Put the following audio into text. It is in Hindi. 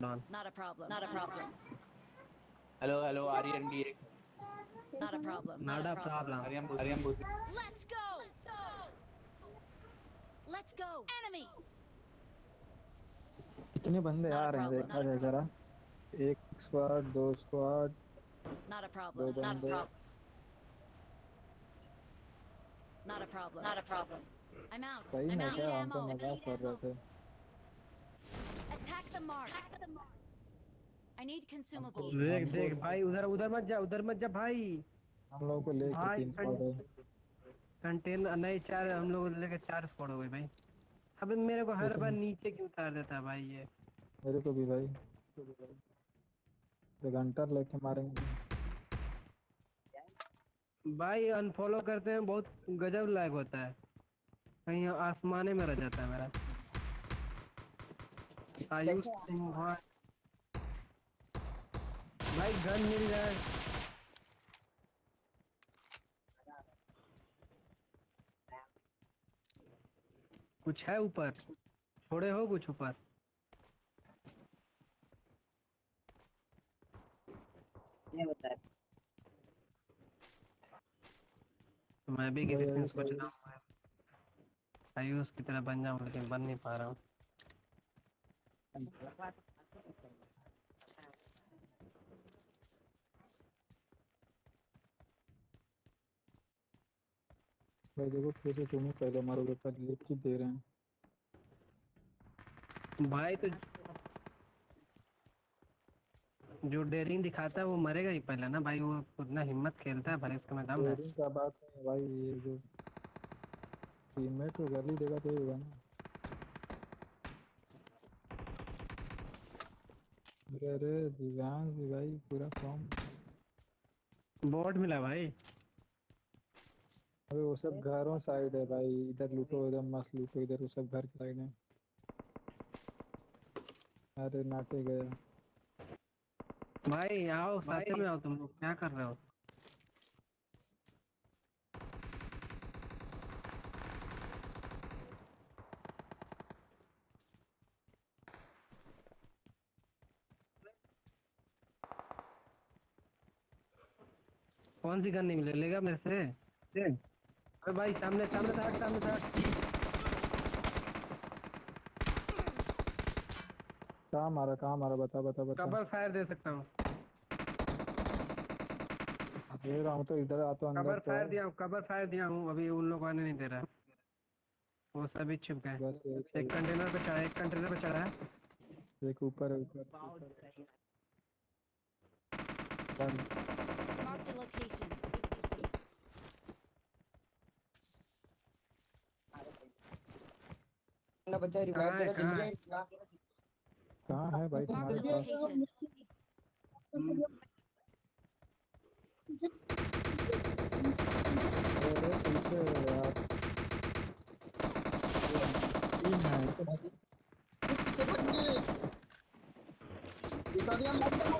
Not a problem. Hello, Aryan B. Not a problem. Aryan B. Let's go. Enemy. कितने बंदे आ रहे हैं देखा जाए जरा। एक स्क्वाड, दो स्क्वाड, दो बंदे। Not a problem. I'm out. Need ammo. Attack the mark. I need consumables. देख भाई उधर मत जा भाई। हम लोगों को लेके 3 स्क्वाड है। कंटेनर नहीं 4 हम लोगों को लेके 4 स्क्वाड हो गए भाई। अब मेरे को हर बार नीचे क्यों उतार देता है भाई ये? मेरे को भी भाई। तो गंटर लेके मारेंगे। भाई अनफॉलो करते हैं बहुत गजब लैग होता है, कहीं आसमाने में रह जाता है मेरा। आयुष सिंह भाई गन मिल जाए। कुछ है ऊपर छोड़े हो कुछ ऊपर। मैं भी सोच रहा हूं आयुष की तरह बन जाऊं लेकिन बन नहीं पा रहा हूँ। भाई देखो कैसे तुम्हें पहले मारोगे पर लिख ही दे रहे हैं भाई। तो जो डेयरिंग दिखाता है वो मरेगा ही पहले ना भाई। वो उतना हिम्मत खेलता है भाई इसका मैं दाम क्या बात है भाई। ये जो टीममेट तो गली देगा तो होगा ना। अरे दिव्यांग भाई पूरा फॉर्म बॉट मिला भाई। अबे वो सब घरों साइड है भाई। इधर लूटो उधर मस्त लूटो इधर वो सब घर के साइड है। अरे नाटे गया भाई। आओ साथ में आओ तुम लोग क्या कर रहे हो? कौन सी गन नहीं मिलेगा मेरे से? अरे भाई सामने कहाँ मारा बता। डबल फायर दे सकता हूँ दे रहा हूं तो इधर आ तो अंदर। कवर फायर दिया हूं अभी उन लोगों ने नहीं दे रहा। वो सभी छिप गए। एक कंटेनर पे चढ़ा है एक ऊपर मार्क द लोकेशन। ना बच्चा रिवाइव तेरा जिंदगी कहां है भाई तुम्हारे?